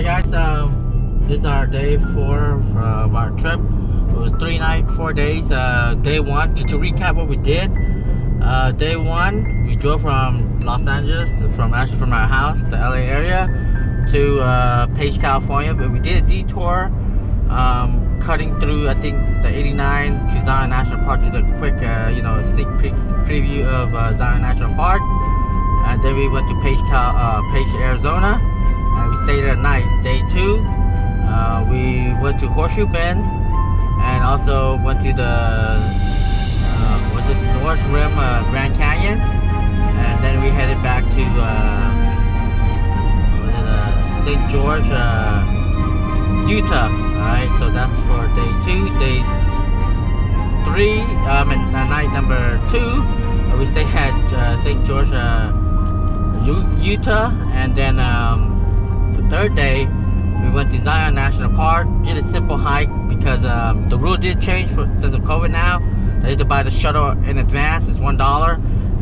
Hi guys, this is our day 4 of our trip. It was 3 nights, 4 days. Day 1, just to recap what we did. Day 1, we drove from Los Angeles, actually from our house, the LA area, to Page, California. But we did a detour, cutting through, I think, the 89 to Zion National Park, just a quick, sneak preview of Zion National Park. And then we went to Page, Arizona. We stayed at night. Day 2, we went to Horseshoe Bend and also went to the North Rim Grand Canyon, and then we headed back to St. George, Utah. Alright, so that's for day 2. Day 3, and night number 2, we stayed at St. George, Utah, and then the 3rd day, we went to Zion National Park, did a simple hike because the rule did change since of COVID now. They had to buy the shuttle in advance. It's $1,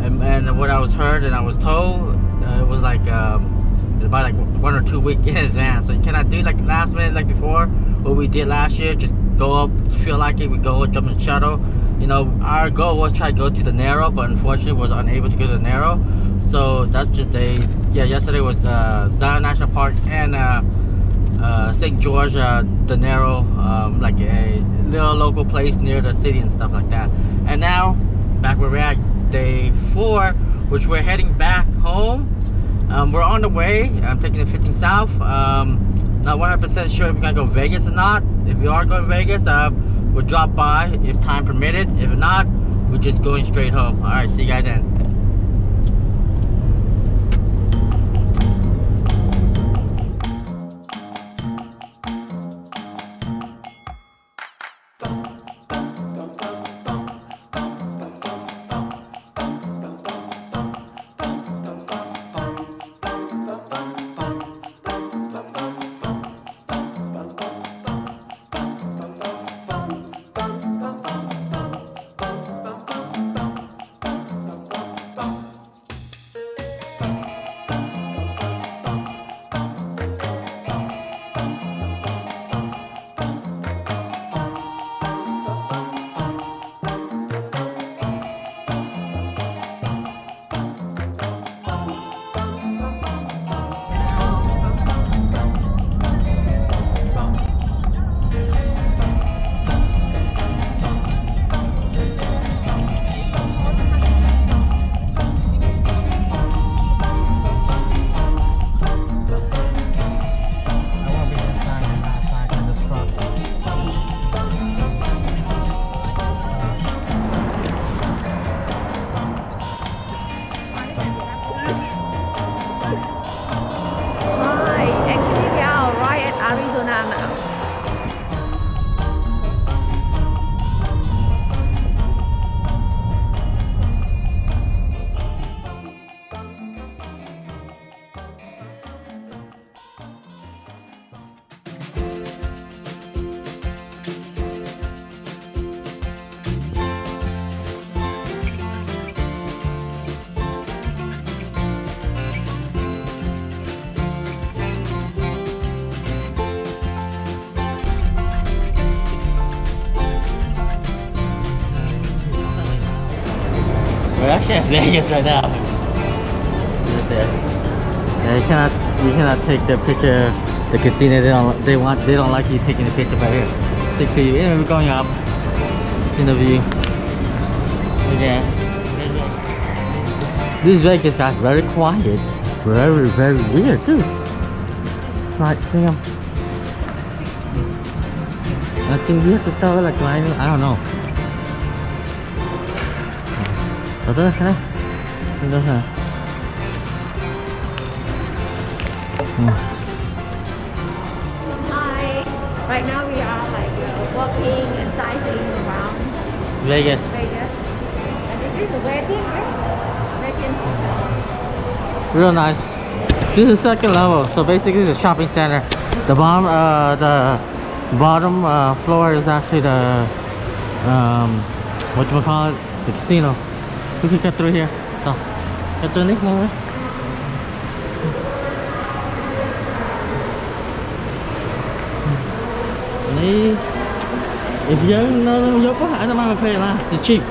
and what I was heard and I was told, it was like about like 1 or 2 weeks in advance. So you cannot do like last minute like before. What we did last year, just go up, feel like it, we go jump in the shuttle. You know, our goal was try to go to the Narrow, but unfortunately was unable to go to the Narrow. So that's just yesterday was Zion National Park and St. George, the Narrow, like a little local place near the city and stuff like that. And now, back where we're at, day 4, which we're heading back home. We're on the way. I'm taking the 15 South. Not 100% sure if we're gonna go Vegas or not. If we are going Vegas, we'll drop by if time permitted. If not, we're just going straight home. All right, see you guys then. We're actually at Vegas right now. Right there. Yeah, you cannot take the picture. The casino, they don't like you taking the picture, but here, stick to you. Anyway, we're going up. In the view. Again. This Vegas got very quiet. Very, very weird too. Right, see them. I think we have to start like climbing. I don't know. Hi. Right now we are like walking and sightseeing around Vegas. And this is the wedding, right? Real nice. This is the 2nd level, so basically the shopping center. The bottom floor is actually the the casino. We can cut through here. So, cut through Nick now, right? đi. If you know your part, I don't mind paying that. It's cheap.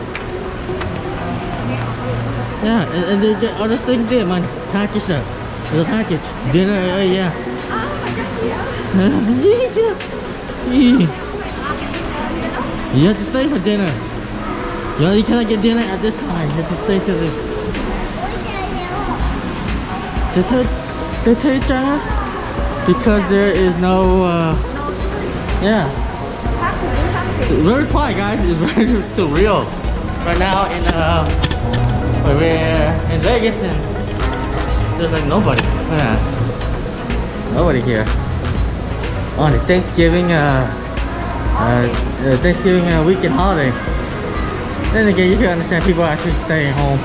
Yeah, and they get other things there, man. Package there. The package. Dinner, yeah. Oh my god, yeah. You have to stay for dinner. You cannot get dinner at this time. You have to stay till this. They tell each other because there is no, yeah. It's very quiet, guys. It's very surreal. Right now, we're in Vegas, and there's like nobody. Yeah. Nobody here. On the Thanksgiving, weekend holiday. Then again, you can understand people actually staying home.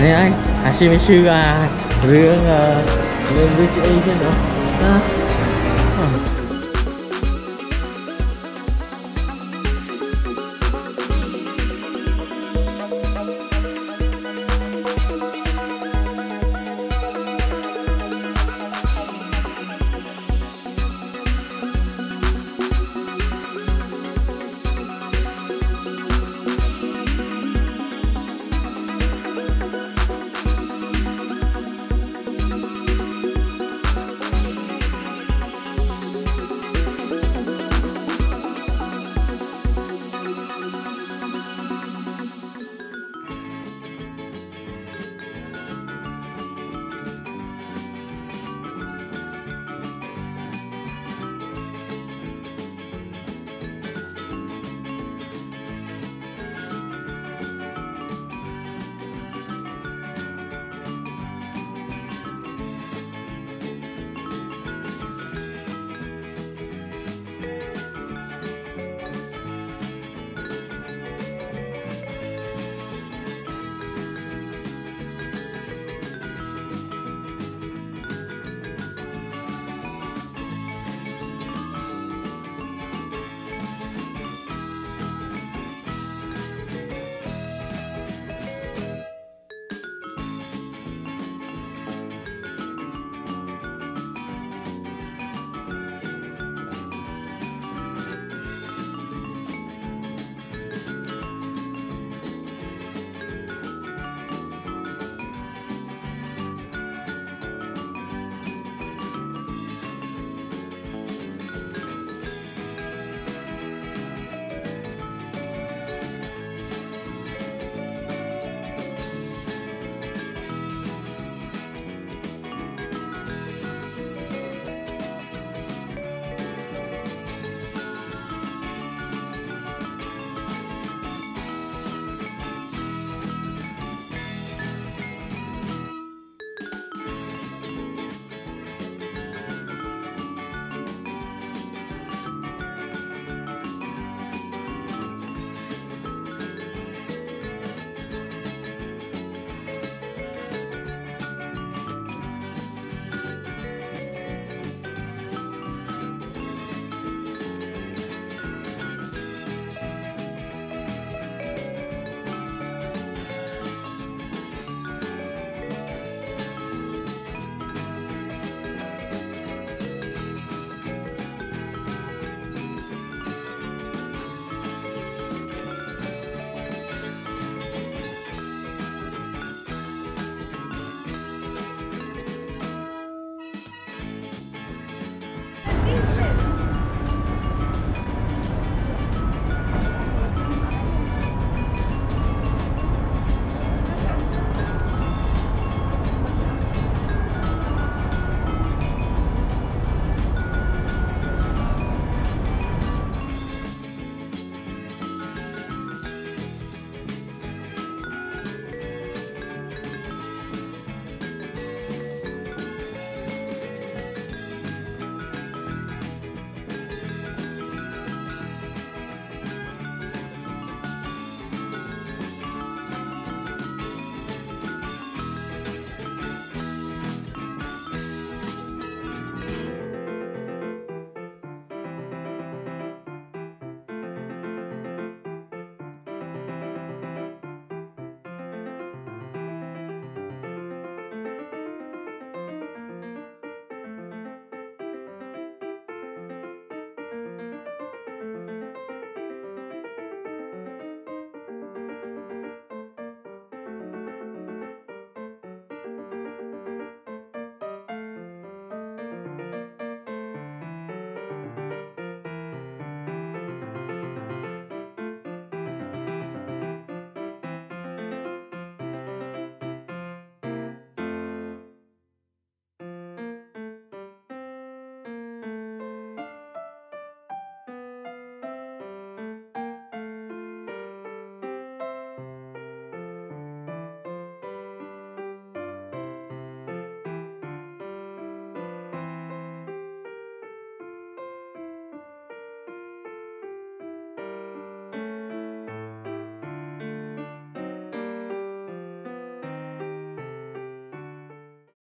Này anh, à xin mấy sư à, riêng riêng với chị ấy nữa.